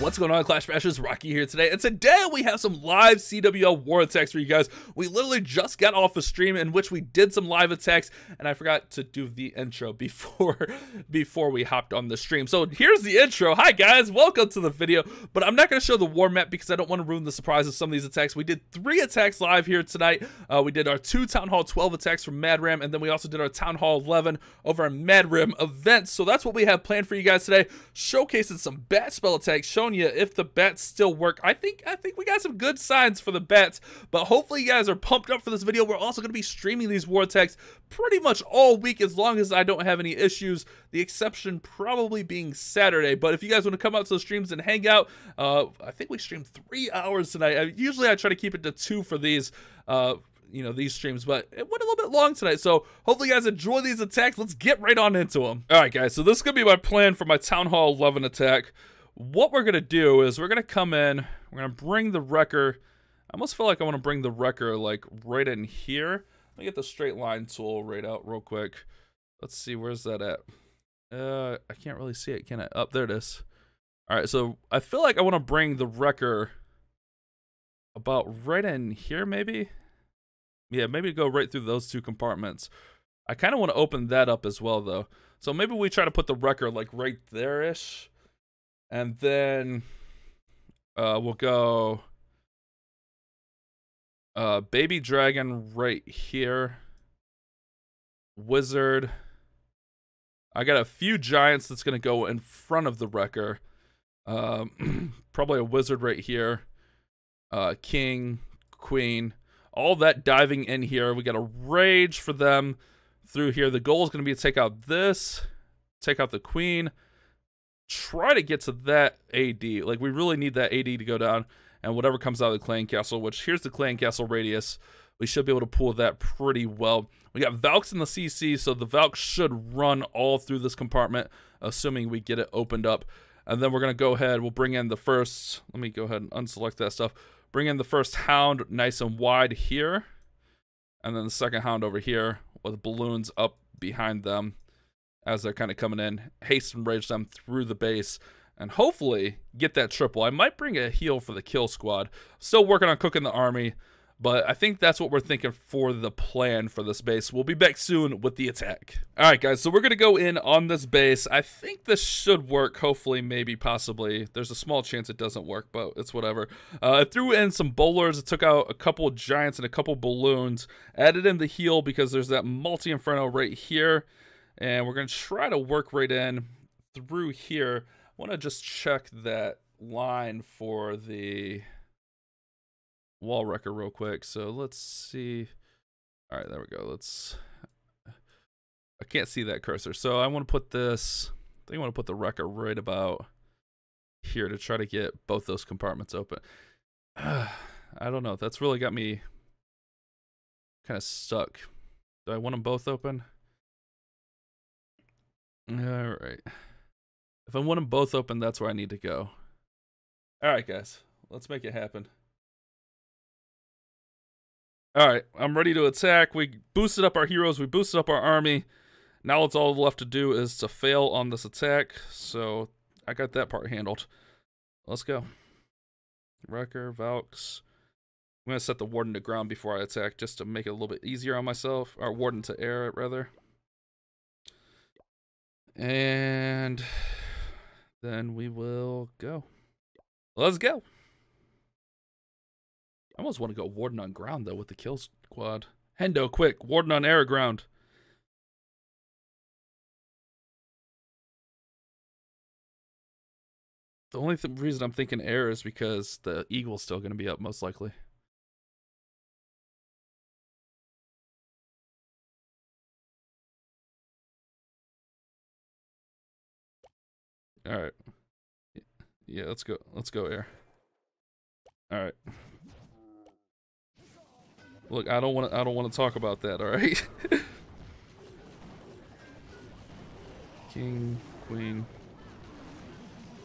What's going on, Clash Bashers? Rocky here today, and today we have some live CWL war attacks for you guys. We literally just got off a stream in which we did some live attacks, and I forgot to do the intro before we hopped on the stream. So here's the intro. Hi guys, welcome to the video, but I'm not going to show the war map because I don't want to ruin the surprise of some of these attacks. We did 3 attacks live here tonight. We did our 2 Town Hall 12 attacks from Mad Ram, and then we also did our Town Hall 11 over our Mad Rim event. So that's what we have planned for you guys today, showcasing some bat spell attacks, showing you if the bats still work. I think we got some good signs for the bats, but hopefully you guys are pumped up for this video. We're also going to be streaming these war attacks pretty much all week as long as I don't have any issues, the exception probably being Saturday. But if you guys want to come out to the streams and hang out, I think we streamed 3 hours tonight. Usually I try to keep it to 2 for these these streams, but it went a little bit long tonight, so hopefully you guys enjoy these attacks. Let's get right on into them. All right guys, so this is gonna be my plan for my Town Hall 11 attack. What we're gonna do is we're gonna come in, we're gonna bring the wrecker. I almost feel like I want to bring the wrecker like right in here. Let me get the straight line tool right out real quick. Let's see, where's that at? I can't really see it, can I? Up, there it is. All right, so I feel like I want to bring the wrecker about right in here, maybe. Yeah, maybe go right through those 2 compartments. I kind of want to open that up as well, though. So maybe we try to put the wrecker, like, right there-ish. And then we'll go baby dragon right here. Wizard. I got a few giants that's going to go in front of the wrecker. Probably a wizard right here. King, queen. All that diving in here. We got a rage for them through here. The goal is going to be to take out this, take out the queen, try to get to that AD. Like, we really need that AD to go down, and whatever comes out of the clan castle, which here's the clan castle radius. We should be able to pull that pretty well. We got Valks in the CC, so the Valks should run all through this compartment, assuming we get it opened up. And then we're going to go ahead. We'll bring in the first. Let me go ahead and unselect that stuff. Bring in the first hound nice and wide here. And then the second hound over here with balloons up behind them as they're kind of coming in. Haste and rage them through the base and hopefully get that triple. I might bring a heal for the kill squad. Still working on cooking the army, but I think that's what we're thinking for the plan for this base. We'll be back soon with the attack. All right, guys, so we're going to go in on this base. I think this should work, hopefully, maybe, possibly. There's a small chance it doesn't work, but it's whatever. I threw in some bowlers. I took out a couple giants and a couple balloons. Added in the heal because there's that multi-inferno right here. And we're going to try to work right in through here. I want to just check that line for the wall wrecker real quick. So let's see. All right, there we go. I can't see that cursor, so I want to put this, I think I want to put the wrecker right about here to try to get both those compartments open. I don't know, that's really got me kind of stuck. Do I want them both open? All right, if I want them both open, that's where I need to go. All right guys, let's make it happen. All right, I'm ready to attack. We boosted up our heroes. We boosted up our army. Now it's all left to do is to fail on this attack. So I got that part handled. Let's go. Wrecker, Valks. I'm going to set the Warden to ground before I attack just to make it a little bit easier on myself. Or Warden to air, rather. And then we will go. Let's go. I almost want to go Warden on ground, though, with the kill squad. Hendo, quick. Warden on air ground. The only reason I'm thinking air is because the eagle's still going to be up, most likely. All right. Yeah, let's go. Let's go air. All right. Look, I don't want to talk about that, all right? King, queen,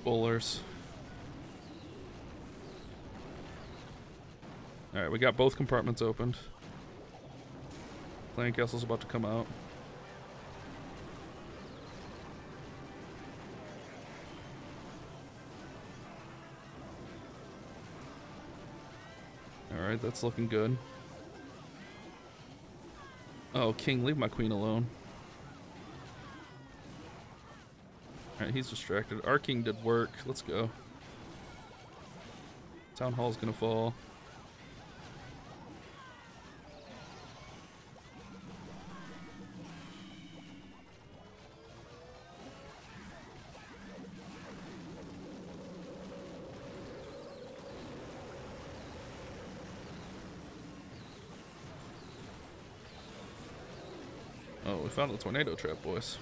bowlers. All right, we got both compartments opened. Clan castle's about to come out. Alright, that's looking good. Oh, King, leave my queen alone. Alright, he's distracted. Our king did work. Let's go. Town hall's gonna fall. Oh, we found a tornado trap, boys.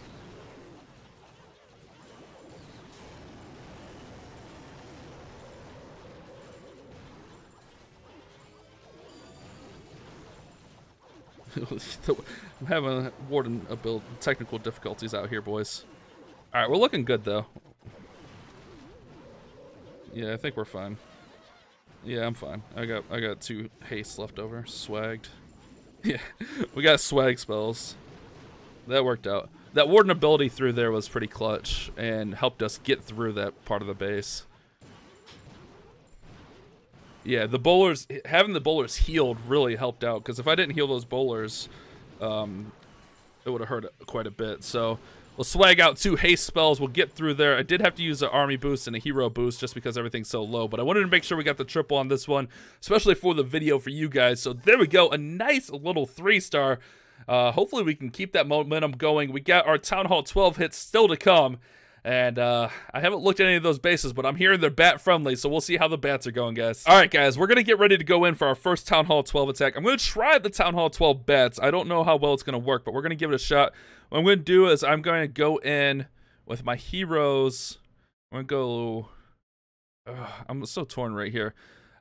I'm having a warden build technical difficulties out here, boys. All right, we're looking good though. Yeah, I think we're fine. Yeah, I'm fine. I got 2 haste left over. Swagged. Yeah, we got swag spells. That worked out. That warden ability through there was pretty clutch and helped us get through that part of the base. Yeah, the bowlers, having the bowlers healed really helped out, because if I didn't heal those bowlers, it would have hurt quite a bit. So we'll swag out 2 haste spells. We'll get through there. I did have to use an army boost and a hero boost just because everything's so low, but I wanted to make sure we got the triple on this one, especially for the video for you guys. So there we go. A nice little 3-star. Hopefully we can keep that momentum going. We got our Town Hall 12 hits still to come. And I haven't looked at any of those bases, but I'm hearing they're bat friendly, so we'll see how the bats are going, guys. All right, guys, we're going to get ready to go in for our first Town Hall 12 attack. I'm going to try the Town Hall 12 bats. I don't know how well it's going to work, but we're going to give it a shot. What I'm going to do is I'm going to go in with my heroes. I'm going to go... I'm so torn right here.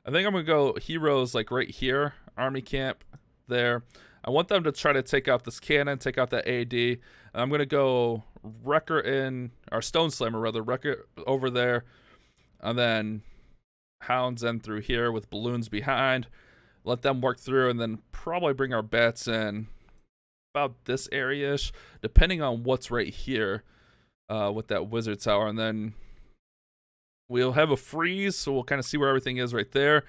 I think I'm going to go heroes like right here, army camp there. I want them to try to take out this cannon, take out that AD. I'm going to go... Wrecker in, or Stone Slammer rather, Wrecker over there, and then Hounds in through here with balloons behind. Let them work through, and then probably bring our bats in about this area-ish, depending on what's right here with that wizard tower. And then we'll have a freeze, so we'll kind of see where everything is right there.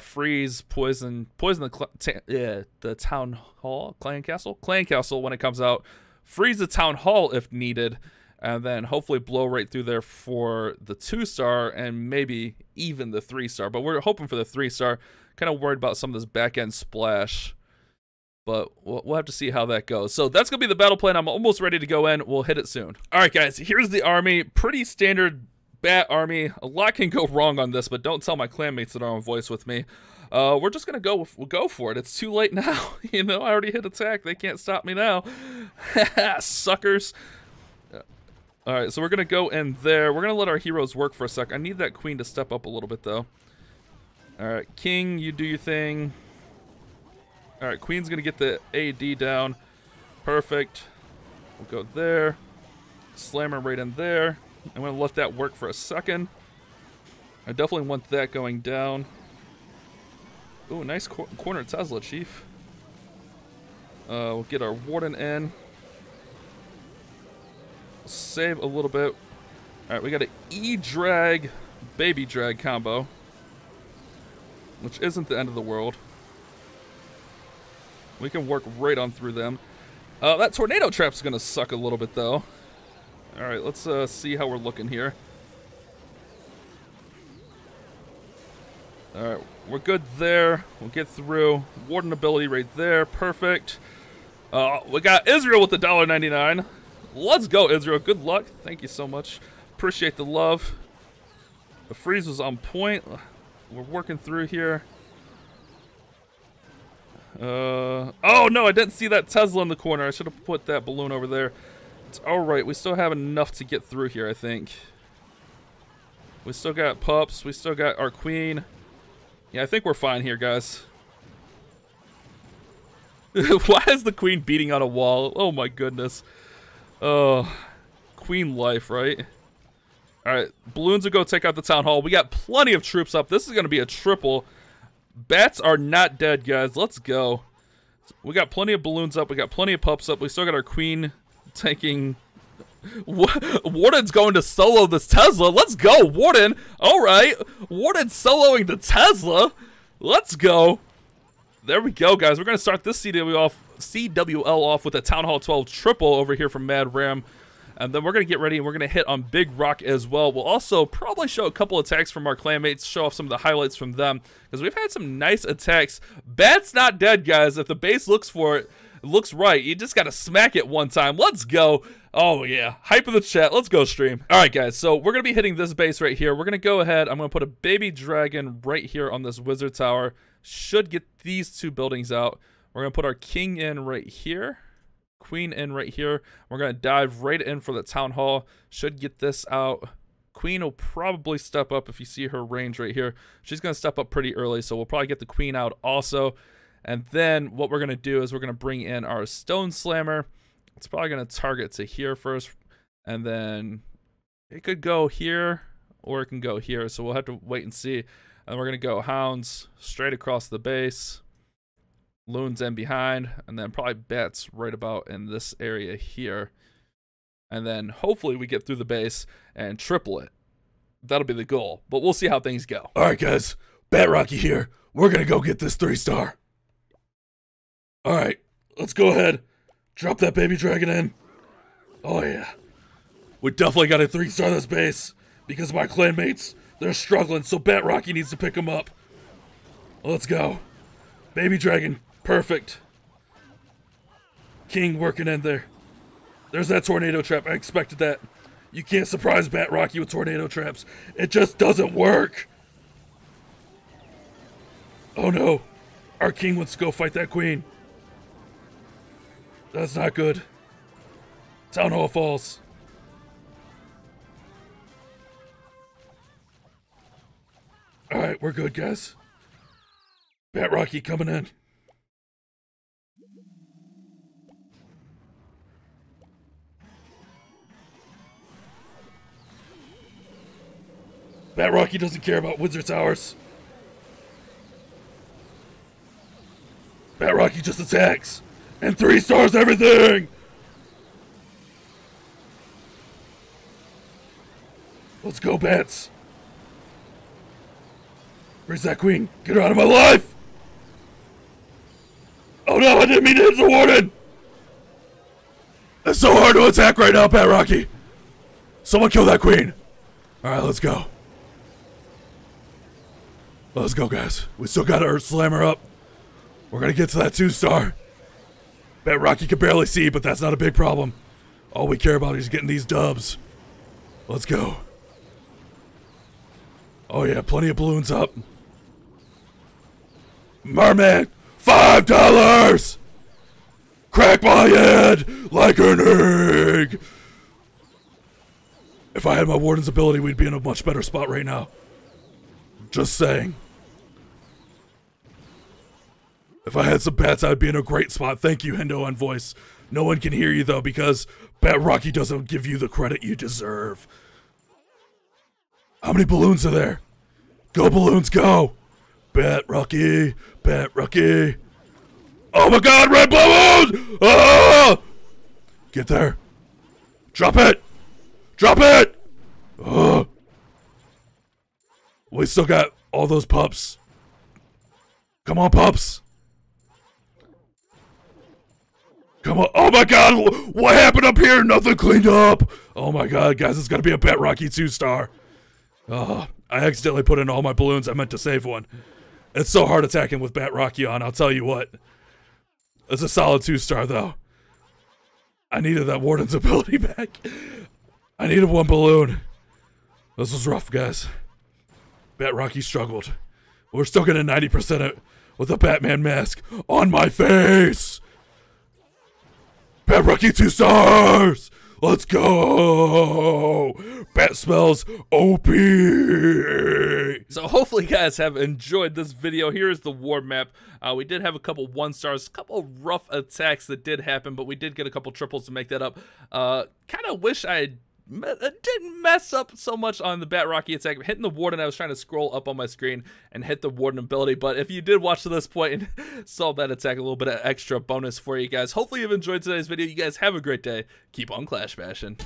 Freeze, poison the town hall, clan castle when it comes out. Freeze the town hall if needed, and then hopefully blow right through there for the 2-star and maybe even the 3-star. But we're hoping for the 3-star. Kind of worried about some of this back end splash, but we'll have to see how that goes. So that's gonna be the battle plan. I'm almost ready to go in. We'll hit it soon. All right, guys, here's the army. Pretty standard bat army. A lot can go wrong on this, but don't tell my clanmates that are on voice with me. We're just gonna go for it. It's too late now. You know, I already hit attack. They can't stop me now. Suckers. All right, so we're gonna go in there. We're gonna let our heroes work for a sec. I need that queen to step up a little bit though. All right, king, you do your thing. All right, queen's gonna get the AD down. Perfect. We'll go there. Slammer right in there. I'm gonna let that work for a second. I definitely want that going down. Ooh, nice corner Tesla, Chief. We'll get our warden in. We'll save a little bit. All right, we got an E-drag, baby drag combo, which isn't the end of the world. We can work right on through them. That tornado trap's gonna suck a little bit though. All right, let's see how we're looking here. All right, we're good there. We'll get through. Warden ability right there. Perfect. We got Israel with the $1.99. Let's go, Israel. Good luck. Thank you so much. Appreciate the love. The freeze was on point. We're working through here. Oh, no, I didn't see that Tesla in the corner. I should have put that balloon over there. It's all right. We still have enough to get through here, I think. We still got pups. We still got our queen. Yeah, I think we're fine here, guys. Why is the queen beating on a wall? Oh my goodness. Oh, queen life, right? All right, balloons will go take out the town hall. We got plenty of troops up. This is gonna be a triple. Bats are not dead, guys. Let's go. We got plenty of balloons up. We got plenty of pups up. We still got our queen tanking. Warden's going to solo this Tesla. Let's go, Warden. All right, Warden soloing the Tesla. Let's go. There we go, guys. We're going to start this CWL off with a Town Hall 12 triple over here from Mad Ram. And then we're going to get ready and we're going to hit on Big Rock as well. We'll also probably show a couple attacks from our clanmates, show off some of the highlights from them, because we've had some nice attacks. Bat's not dead, guys. If the base looks for it, it looks right. You just got to smack it one time. Let's go. Oh, yeah. Hype in the chat. Let's go stream. All right, guys. So we're going to be hitting this base right here. We're going to go ahead. I'm going to put a baby dragon right here on this wizard tower. Should get these two buildings out. We're going to put our king in right here. Queen in right here. We're going to dive right in for the town hall. Should get this out. Queen will probably step up if you see her range right here. She's going to step up pretty early, so we'll probably get the queen out also. And then what we're going to do is we're going to bring in our stone slammer. It's probably going to target to here first, and then it could go here or it can go here, so we'll have to wait and see. And we're going to go hounds straight across the base. Loons in behind, and then probably bats right about in this area here. And then hopefully we get through the base and triple it. That'll be the goal, but we'll see how things go. All right, guys, Bat Rocky here. We're going to go get this 3-star. All right, let's go ahead. Drop that baby dragon in. Oh, yeah. We definitely got a 3-star this base because my clanmates, they're struggling, so Bat Rocky needs to pick them up. Let's go. Baby dragon. Perfect. King working in there. There's that tornado trap. I expected that. You can't surprise Bat Rocky with tornado traps. It just doesn't work. Oh no. Our king wants to go fight that queen. That's not good. Town hall falls. Alright, we're good, guys. Bat Rocky coming in. Bat Rocky doesn't care about wizard towers. Bat Rocky just attacks. And 3-stars everything! Let's go, Bats. Where's that queen? Get her out of my life! Oh no, I didn't mean to hit the warden! It's so hard to attack right now, Bat Rocky. Someone kill that queen. Alright, let's go. Let's go, guys. We still got our slammer up. We're gonna get to that 2-star. Bat Rocky can barely see, but that's not a big problem. All we care about is getting these dubs. Let's go. Oh yeah, plenty of balloons up. Merman, $5! Crack my head like an egg! If I had my warden's ability, we'd be in a much better spot right now. Just saying. If I had some bats, I'd be in a great spot. Thank you, Hendo on voice. No one can hear you, though, because Bat Rocky doesn't give you the credit you deserve. How many balloons are there? Go, balloons, go! Bat Rocky, Bat Rocky. Oh my god, red balloons! Ah! Get there. Drop it! Drop it! Oh. We still got all those pups. Come on, pups. Come on. Oh, my God. What happened up here? Nothing cleaned up. Oh, my God, guys. It's going to be a Bat Rocky 2-star. Oh, I accidentally put in all my balloons. I meant to save one. It's so hard attacking with Bat Rocky on, I'll tell you what. It's a solid 2-star, though. I needed that warden's ability back. I needed one balloon. This was rough, guys. Bat Rocky struggled. We're still getting 90% of it with a Batman mask on my face. Bat Rocky 2-stars. Let's go. Bat smells OP. So hopefully you guys have enjoyed this video. Here is the war map. We did have a couple 1-stars, a couple rough attacks that did happen, but we did get a couple triples to make that up. Kind of wish I had didn't mess up so much on the Bat Rocky attack. Hitting the warden, I was trying to scroll up on my screen and hit the warden ability, but if you did watch to this point and saw that attack, a little bit of extra bonus for you guys. Hopefully you've enjoyed today's video. You guys have a great day. Keep on Clash Bashing.